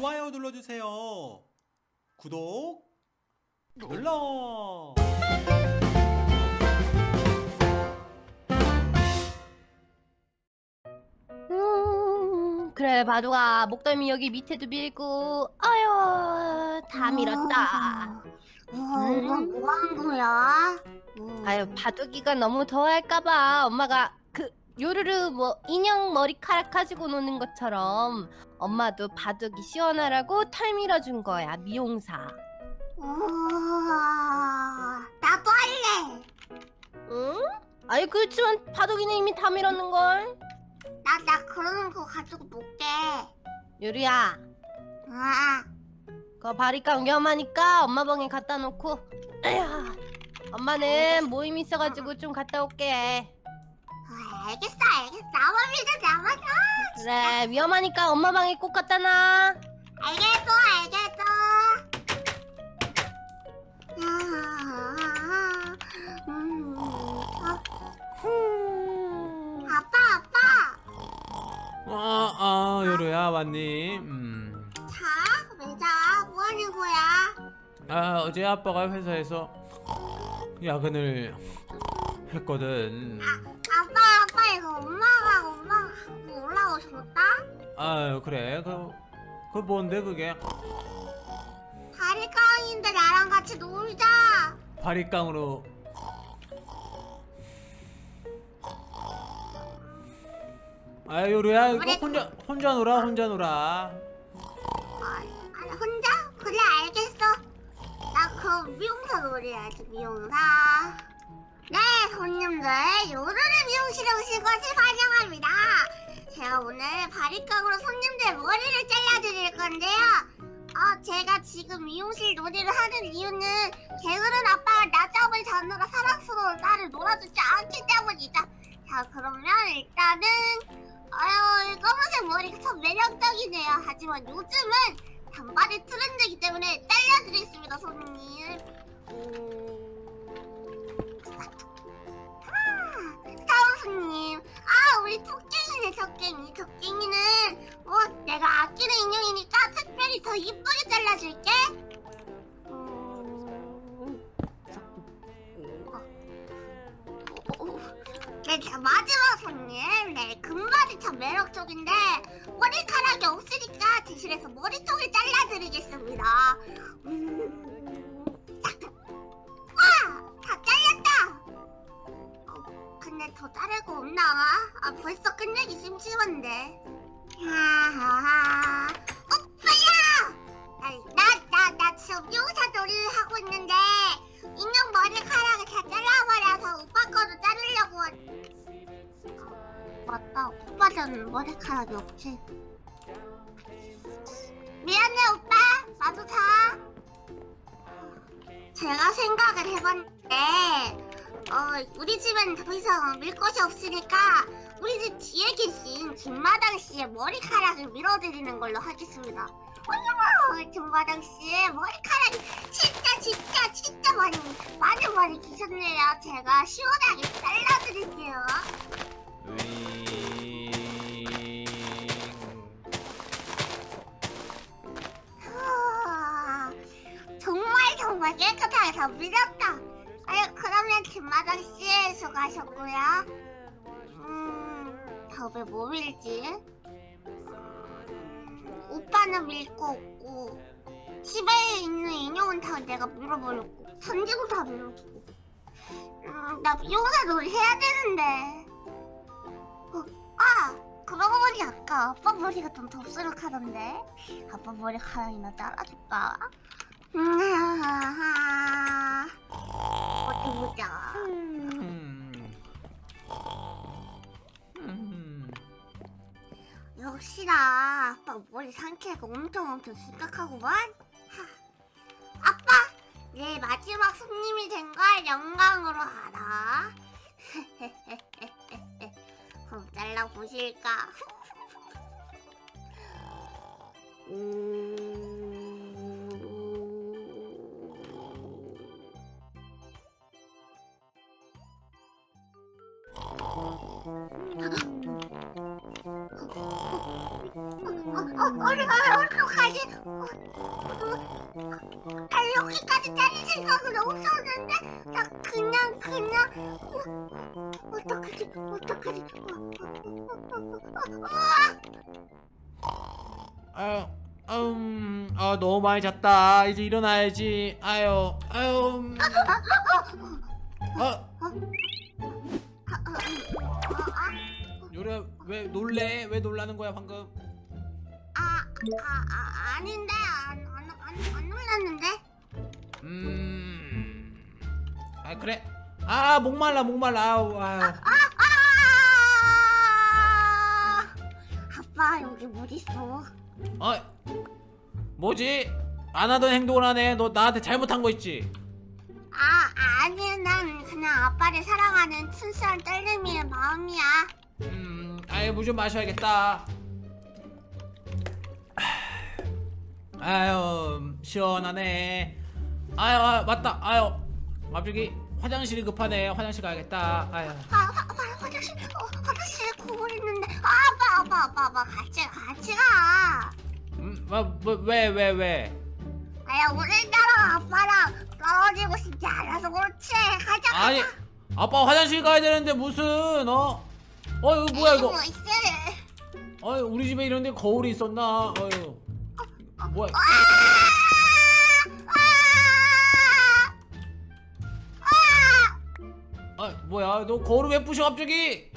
좋아요 눌러주세요. 구독 눌러. 그래 바둑아, 목덜미 여기 밑에도 밀고, 어휴 다 밀었다. 우와, 이건 뭐한 거야? 아유, 바둑이가 너무 더워할까봐 엄마가 그 요루루 뭐 인형 머리카락 가지고 노는 것처럼 엄마도 바둑이 시원하라고 털 밀어준 거야, 미용사. 우와, 나도 할래. 응? 아니 그렇지만 바둑이는 이미 다 밀었는걸? 나 그러는 거 가지고 놀게. 요루야. 그거 바리깡 위험하니까 엄마 방에 갖다 놓고. 에휴, 엄마는 모임 있어가지고 좀 갔다 올게. 알겠어 알겠어. 나만 믿어 나만. 그래, 위험하니까 엄마 방에 꼭 갖다 놔. 알겠어 알겠어. 아빠. 요루야 왔니? 자? 왜 자? 뭐하는 거야? 아, 어제 아빠가 회사에서 야근을 했거든. 아빠 이거 엄마가 갖고 올라오셨다? 아유 그래. 그 뭔데 그게? 바리깡인데 나랑 같이 놀자. 바리깡으로 아이 요루야, 그래, 혼자 놀아, 혼자 놀아. 혼자? 그래 알겠어. 나 그럼 미용사 놀이해야지, 미용사. 네, 손님들 요루루 미용실에 오신 것을 환영합니다. 제가 오늘 바리깡으로 손님들 머리를 잘라드릴 건데요. 제가 지금 미용실 놀이를 하는 이유는 게으른 아빠가 낮잠을 자느라 사랑스러운 딸을 놀아주지 않기 때문이다. 자, 그러면 일단은 아유, 검은색 머리가 참 매력적이네요. 하지만 요즘은 단발이 트렌드이기 때문에 잘려드리겠습니다, 손님. 다음 손님. 우리 토깽이네, 토깽이. 토깽이는 내가 아끼는 인형이니까 특별히 더 이쁘게 잘라줄게. 마지막 손님. 네, 금발이 참 매력적인데 머리카락이 없으니까 대신해서 머리통을 잘라드리겠습니다. 와! 다 잘렸다! 근데 더 자를 거 없나? 벌써 끝내기 심심한데. 하하하. 오빠야! 나 지금 미용사 놀이 하고 있는데 인형 머리카락을 다 잘라버려서 오빠 거도 자르려고. 맞다, 오빠는 머리카락이 없지. 미안해 오빠, 나도 다. 제가 생각을 해봤는데 우리 집엔 더 이상 밀 것이 없으니까 우리 집 뒤에 계신 김마당씨의 머리카락을 밀어드리는 걸로 하겠습니다. 어머, 김마당씨의 머리카락이 진짜 많이 계셨네요. 제가 시원하게 잘라드릴게요. 정말 깨끗하게 다 밀었다. 그러면 김마당 씨에 수고하셨고요. 다음에 뭐 밀지? 오빠는 밀 거 없고, 집에 있는 인형은 다 내가 밀어버렸고, 전기도 다 밀어주고. 나 미용사 놀이 해야 되는데. 그러고 보니 아까 아빠 머리가 좀 덥수룩하던데 아빠 머리카락이나 잘라줄까? 어디 보자. 역시나 아빠 머리 상쾌하고 엄청 심각하구만. 아빠, 내 마지막 손님이 된 걸 영광으로 알아. 그럼 잘라보실까? 어떡하지? 여기까지 자를 생각은 없었는데 나 그냥 어떡하지 너무 많이 잤다. 이제 일어나야지. 요루야, 왜 놀래? 왜 놀라는 거야 방금? 아닌데 안 놀랐는데. 그래. 목말라. 아빠 여기 뭐 있어? 뭐지? 안 하던 행동을 하네. 너 나한테 잘못한 거 있지? 아니 난 그냥 아빠를 사랑하는 순수한 딸내미의 마음이야. 물 좀 마셔야겠다. 시원하네. 맞다. 갑자기 화장실이 급하네. 화장실 가야겠다. 화장실 거울 있는데. 아빠 같이 가. 왜? 우리나라 아빠랑 떨어지고 싶지 않아서 그렇지. 가자. 아니 아빠 화장실 가야 되는데 무슨 이거 뭐야 이거? 우리 집에 이런 데 거울이 있었나? 뭐야? 뭐야? 너 거울을 왜 부셔 갑자기?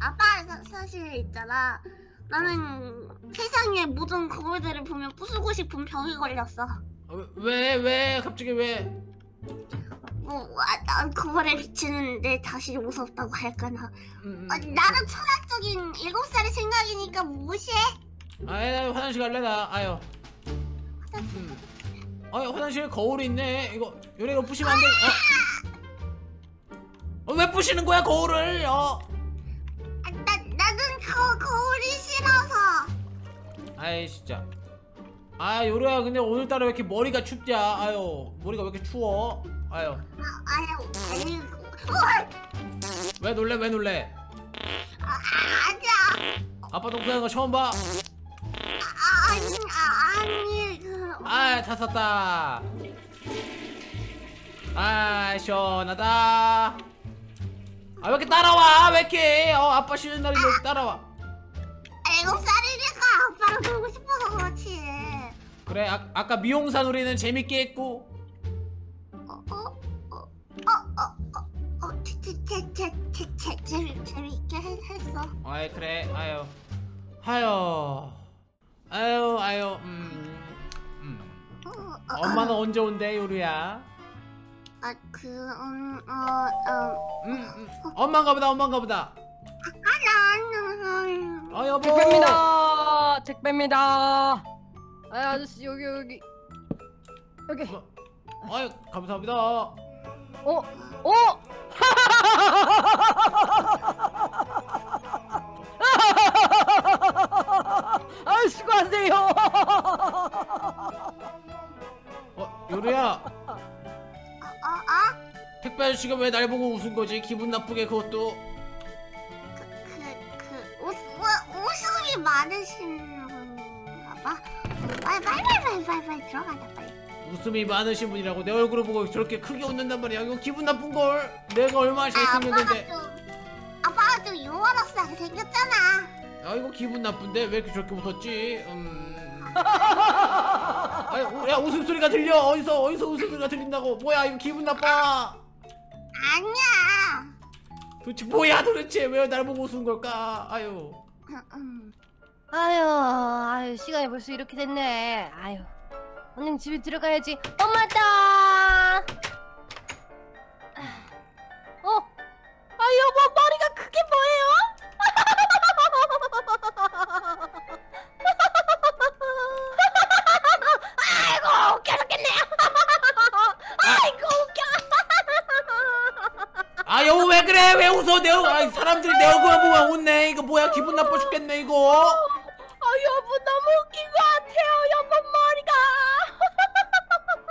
아빠 사실 있잖아. 나는 세상의 모든 거울들을 보면 부수고 싶은 병이 걸렸어. 왜? 갑자기 왜? 난 거울에 비치는 내 자신이 무섭다고 할까나. 나는 철학적인 7살의 생각이니까 무시해. 나 화장실 갈래 나. 화장실에 거울이 있네. 이거 부시면 안 돼. 왜 부시는 거야 거울을? 나는 거울이 싫어서. 진짜. 요루야 근데 오늘따라 왜 이렇게 머리가 춥냐? 머리가 왜 이렇게 추워? 왜 놀래? 아니야. 아빠 동생하는 거 처음 봐? 아니 다 샀다. 시원하다. 왜 이렇게 따라와? 왜 이렇게? 아빠 쉬는 날인데 왜 이렇게 따라와? 7살이니까 아빠랑 놀고 싶어서 그렇지. 그래, 아까 미용사 놀이는 재밌게 했고. 재밌게 했어. 그래. 엄마는 언제 온대, 요루야? 엄마인가 보다. 여보. 택배입니다. 아저씨 여기. 감사합니다. 수고하세요. 요루야. 택배 아저씨가 왜 날 보고 웃은 거지? 기분 나쁘게 그것도. 웃음이 많으신 분인가 봐. 빨리 들어가자 빨리. 웃음이 많으신 분이라고 내 얼굴을 보고 저렇게 크게 웃는단 말이야. 이거 기분 나쁜걸. 내가 얼마나 잘생겼는데. 아빠가 좀 유머러스하게 생겼잖아. 이거 기분 나쁜데 왜 이렇게 저렇게 웃었지? 야 웃음소리가 들려. 어디서 웃음소리가 들린다고. 뭐야 이거 기분 나빠. 아니야. 도대체 왜 날 보고 웃은 걸까? 시간이 벌써 이렇게 됐네. 얼른 집에 들어가야지. 엄마다. 여보 머리가 그게 뭐예요? 아이고 웃겨 죽겠네. 아이고 웃겨. 여보 왜 그래? 왜 웃어? 사람들이 내 얼굴만 보면 웃네. 이거 뭐야? 기분 나빠 죽겠네 이거. 여보 너무 웃긴 것 같아요. 여보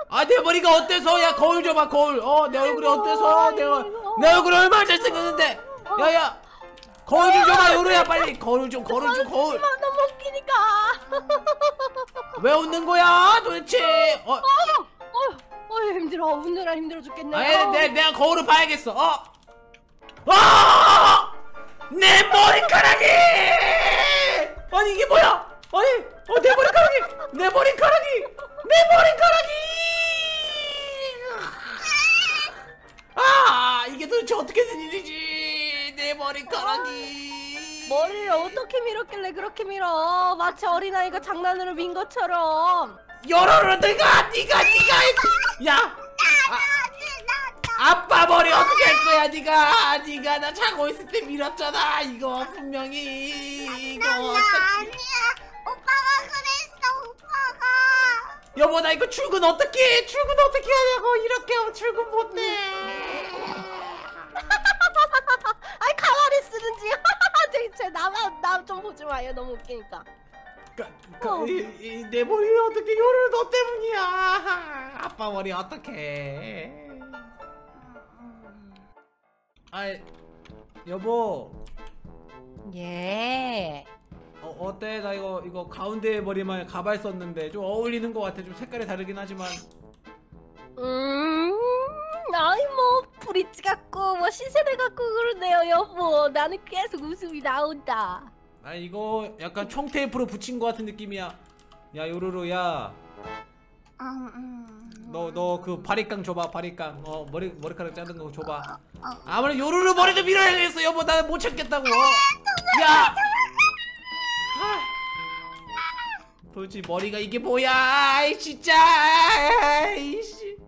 머리가. 내 머리가 어때서? 야 거울 줘봐 거울. 내 얼굴이 어때서? 내 얼굴이 얼마나 잘생겼는데. 야야 거울 좀 줘봐 요루야 빨리. 거울 좀. 너무 웃기니까. 왜 웃는 거야 도대체? 힘들어. 웃느라 힘들어 죽겠네. 아, 내가 거울을 봐야겠어. 내 머리카락이! 아니 이게 뭐야? 아니 내 머리카락이! 내 머리카락이! 내 머리카락이! 이게 도대체 어떻게 된 일이지? 내 머리카락이! 머리를 어떻게 밀었길래 그렇게 밀어? 마치 어린아이가 장난으로 민 것처럼. 요루루 네가 야! 아빠 머리 어떻게 할 거야? 네가 나 자고 있을 때 밀었잖아. 이거 분명히 이거 아니야. 오빠가 그랬어. 오빠가. 여보 나 이거 출근 어떻게 하냐고. 이렇게 하면 출근 못해. 아이 가만히 쓰는지. 대체 나 좀 보지 마요. 너무 웃기니까. 내 머리 어떻게 요루루 너 때문이야. 아빠 머리 어떻게? 아이 여보. 예. 어때? 나 이거 가운데 머리만 가발 썼는데 좀 어울리는 것 같아. 좀 색깔이 다르긴 하지만. 아이 뭐 브릿지 같고 뭐 시세대 같고 그러네요 여보. 나는 계속 웃음이 나온다. 아 이거 약간 총테이프로 붙인 것 같은 느낌이야. 야 요루루야. 너 그 바리깡 줘봐. 바리깡 머리카락 자른 거 줘봐. 아무래도 요루루 머리도 밀어야겠어 여보. 나 못 참겠다고. 야 도대체 머리가 이게 뭐야. 아이 진짜. 아이씨.